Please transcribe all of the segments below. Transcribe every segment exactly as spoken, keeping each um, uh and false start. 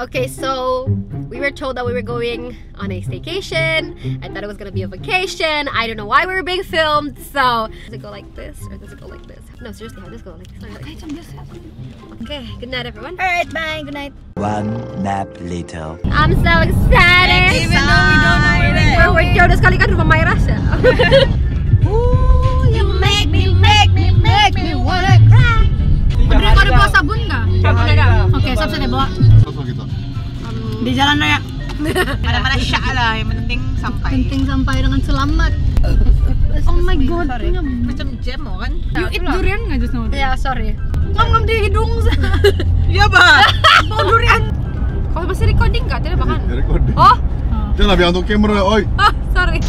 Okay, so we were told that we were going on a staycation. I thought it was gonna be a vacation. I don't know why we were being filmed, so... Does it go like this or does it go like this? No, seriously, how does it go like this? Okay, I'm just happy. Okay, good night, everyone. Alright, bye, good night. One nap later. I'm so excited! Even though we don't know where we're going. We're jodoh sekali kan rumah Mayra. Ooh, you make me, make me, make me wanna cry. Andrea, kau ada bawa sabun nggak? Okay, sabun saya bawa. Di jalan raya. Mana-mana syak lah, yang penting sampai. Penting sampai dengan selamat. Oh my god, macam jam kan? You eat durian nggak just now? Ya, sorry. Ngam-ngam di hidung saya. Iya bah. Mau durian. Kau masih recording nggak? Tidak bahkan. Recording. Oh. Jangan biar untuk kamera, oi. Oh, sorry.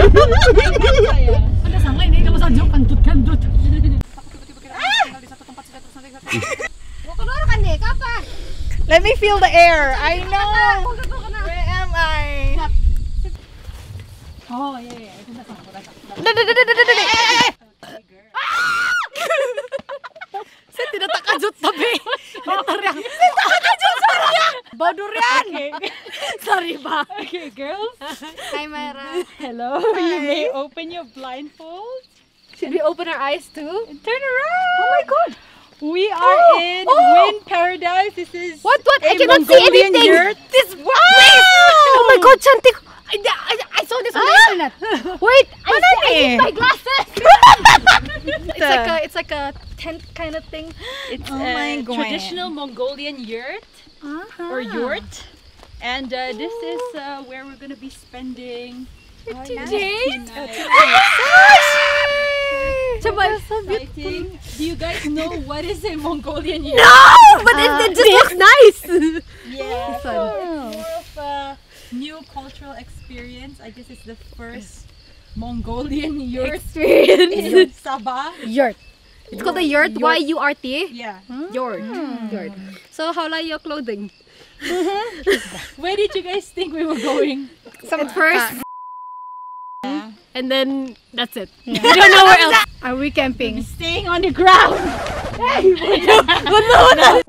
Anda sangka ini kalau saja kentut kentut. Let me feel the air. I know. Where am I? Oh yeah. Saya tidak terkejut tapi teriak. Saya terkejut teriak. Bau durian. Sorry, ba. Okay, girls. Hi, Mayra. Hello. Hi. You may open your blindfold. Should we open our eyes too? And turn around. Oh my god. We are oh, in oh. Wind Paradise. This is what? What? I cannot Mongolian see anything. Yurt. This wow. Oh my god, Chantik. I, I, I saw this on the internet. Wait, I, see, I need my glasses. It's like a, it's like a tent kind of thing. It's oh a traditional Mongolian yurt uh-huh. or yurt. And uh, this is uh, where we're going to be spending oh, two nice. days. Two nights. Oh, so so beautiful. Do you guys know what is a Mongolian yurt? No, but uh, it, it just looks nice. Yeah, so oh. it's more of a new cultural experience. I guess it's the first Mongolian yurt experience in Sabah. Yurt. It's yurt. called a yurt. Yurt. Y U R T. Yeah. Hmm? Yurt. Hmm. Yurt. So how like your clothing? Where did you guys think we were going? Some At first, yeah. and then that's it. Yeah. We don't know where else. Are we camping? We're staying on the ground. Hey,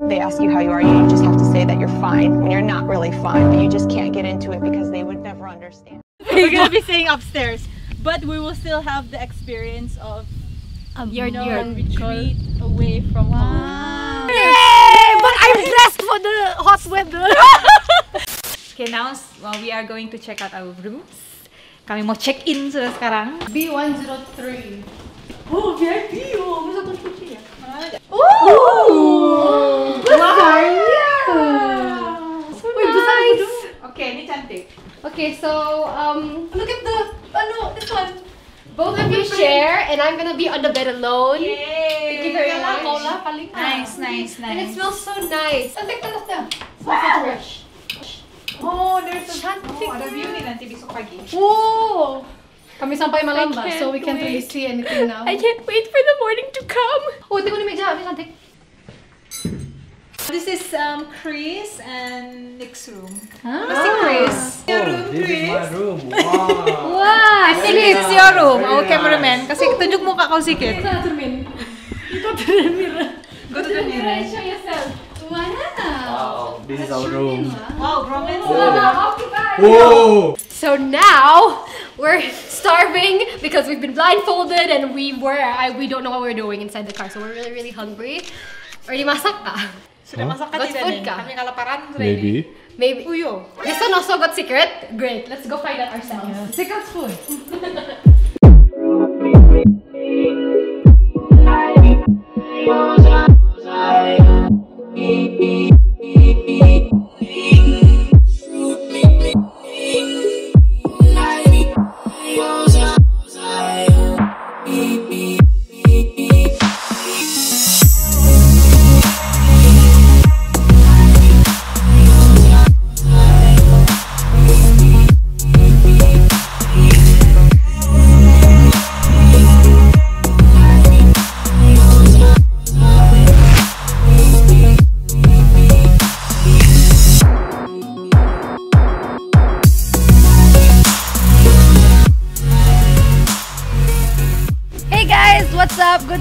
they ask you how you are. You just have to say that you're fine when you're not really fine, but you just can't get into it because they would never understand. We're gonna be staying upstairs, but we will still have the experience of a yurt retreat away from wow. home. Yay! But I'm dressed for the hot weather. Okay, now well, we are going to check out our rooms. Kami mau check in sudah sekarang. B one oh three. Oh, V I P. Oh, ini satu kunci ya. Oh, besarnya. Wih, besar itu. Okay, ini cantik. Okay, so um, look at the ano, this one. Both of you share, and I'm gonna be on the bed alone. Yay! Thank you very much. Nice, nice, nice. And it smells so nice. Antik terus dah. Fresh. Oh, there's a cantik. Ada view ni nanti besok pagi. Wow! Kami sampai malam bah, so we can't really see anything now. I can't wait for the morning to come. Oh, tengok ni meja, ni cantik. This is um, Chris and Nick's room. Ah. This is Chris. Your room, Chris. This is my room. Wow. Wow. I think it's your room. Our cameraman. Kasi tunjuk muka kau sikit. Ito to the mirror. Ito to the mirror. Go to the mirror and show yourself. Wow. This is our room. Wow, romance. Whoa. So now we're starving because we've been blindfolded and we were I, we don't know what we're doing inside the car. So we're really, really hungry. Already masak ka? Sudah masak ka tidak nih? Kami kelaparan sudah ini. Maybe. Maybe. Uyo. This one also got secret? Great. Let's go find out ourselves. Secret food.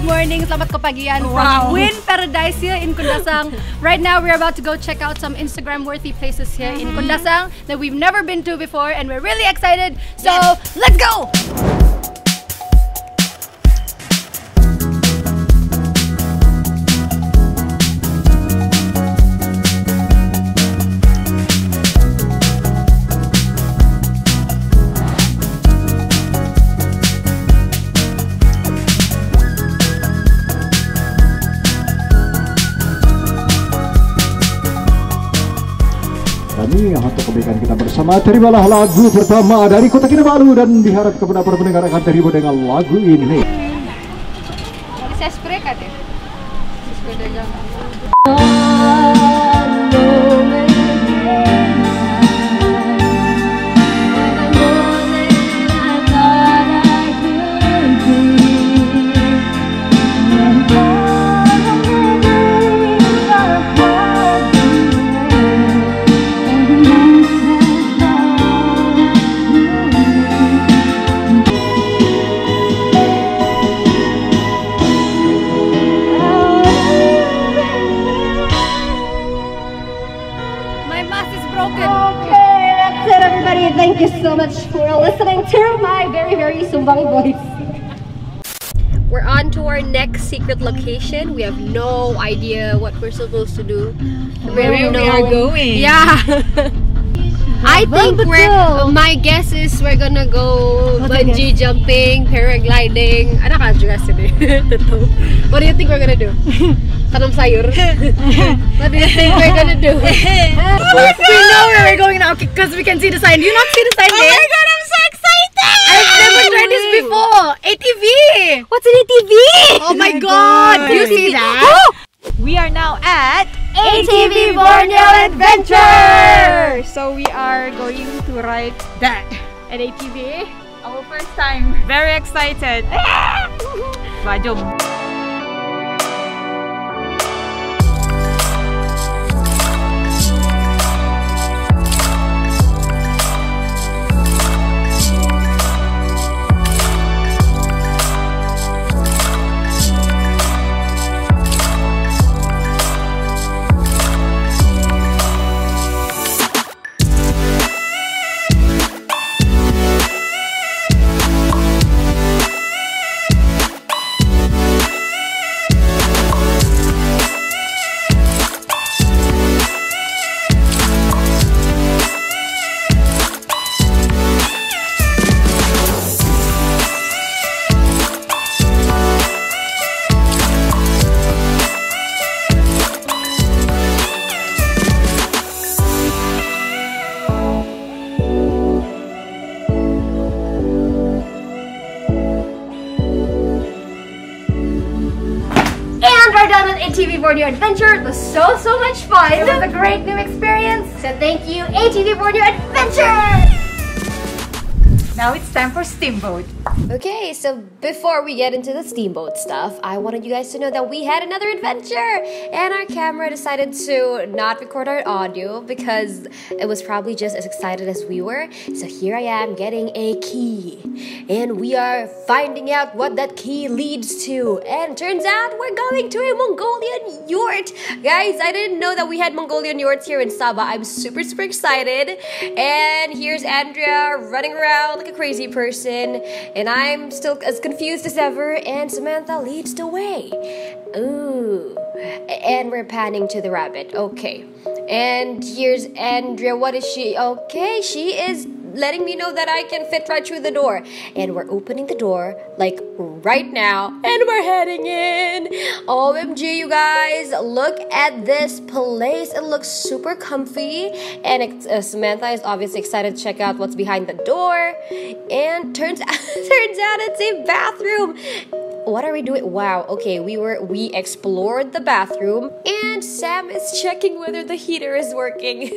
good morning, selamat kepagian wow. from Wind Paradise here in Kundasang. Right now we're about to go check out some Instagram-worthy places here mm-hmm. in Kundasang that we've never been to before, and we're really excited. So yes. let's go! Untuk kebaikan kita bersama, terimalah lagu pertama dari Kota Kinabalu, dan diharap kepada para pendengar akan terhibur dengan lagu ini. Saya spray kat deh. Spray deh. Thank you so much for listening to my very, very sumbang voice. We're on to our next secret location. We have no idea what we're supposed to do. Where, where we are going. Yeah. I think we're, my guess is we're gonna go bungee jumping, paragliding. I don't know. What do you think we're gonna do? Tanam sayur. What do you think we're gonna do? We know where we're going now because we can see the sign. Do you not see the sign there? Oh my god, I'm so excited! I've never tried this before. A T V! What's an A T V? Oh my god, do you see that? We are now at A T V Borneo Adventure! So we are going to ride that at A T V. Our first time. Very excited. Bajom. A T V Borneo Adventure. It was so, so much fun. It was a great new experience. So thank you, A T V Borneo Adventure! Now it's time for Steamboat. Okay, so before we get into the Steamboat stuff, I wanted you guys to know that we had another adventure! And our camera decided to not record our audio because it was probably just as excited as we were. So here I am getting a key. And we are finding out what that key leads to. And turns out we're going to a Mongolian yurt! Guys, I didn't know that we had Mongolian yurts here in Sabah. I'm super, super excited. And here's Andrea running around like a crazy person. And I'm still as confused as ever, and Samantha leads the way. Ooh. And we're panning to the rabbit. Okay. And here's Andrea. What is she? Okay, she is letting me know that I can fit right through the door. And we're opening the door, like, right now. And we're heading in. O M G, you guys. Look at this place. It looks super comfy. And it, uh, Samantha is obviously excited to check out what's behind the door. And turns out, turns out it's a bathroom. What are we doing? Wow, okay, we were we explored the bathroom, and Sam is checking whether the heater is working.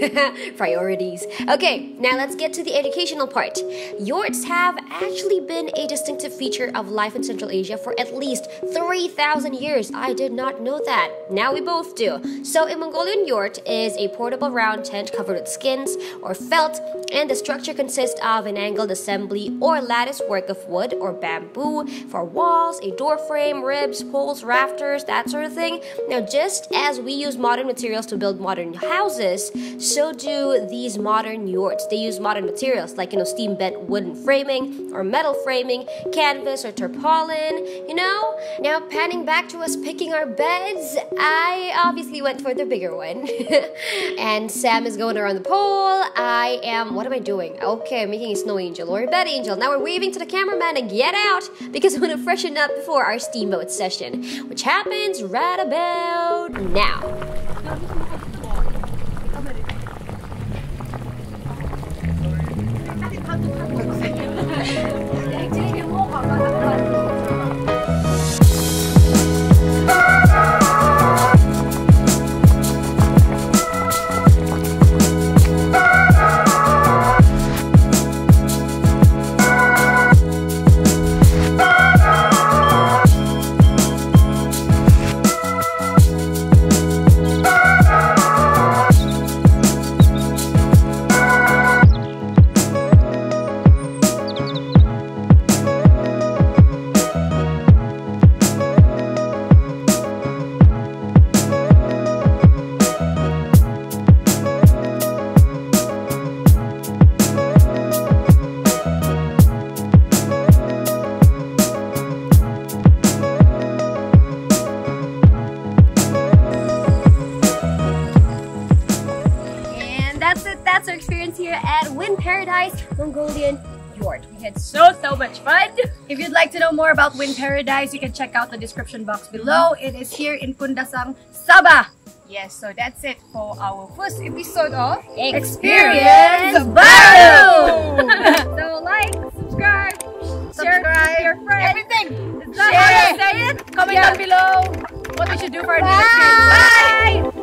Priorities. Okay, now let's get to the educational part. Yurts have actually been a distinctive feature of life in Central Asia for at least three thousand years. I did not know that. Now we both do. So a Mongolian yurt is a portable round tent covered with skins or felt, and the structure consists of an angled assembly or lattice work of wood or bamboo for walls, a including door frame, ribs, poles, rafters, that sort of thing. Now, just as we use modern materials to build modern houses, so do these modern yurts. They use modern materials like, you know, steam bent wooden framing or metal framing, canvas or tarpaulin, you know? Now, panning back to us picking our beds, I obviously went for the bigger one. And Sam is going around the pole. I am, what am I doing? Okay, I'm making a snow angel or a bed angel. Now we're waving to the cameraman to get out because I want to freshen up before our steamboat session, which happens right about now. That's our experience here at Wind Paradise Mongolian Yurt. We had so, so much fun. If you'd like to know more about Wind Paradise, you can check out the description box below. It is here in Kundasang, Sabah. Yes, so that's it for our first episode of Experience Baru. So like, subscribe, share subscribe, your friends. Everything. Share it. Comment yeah. down below what we should do for our next experience. Bye.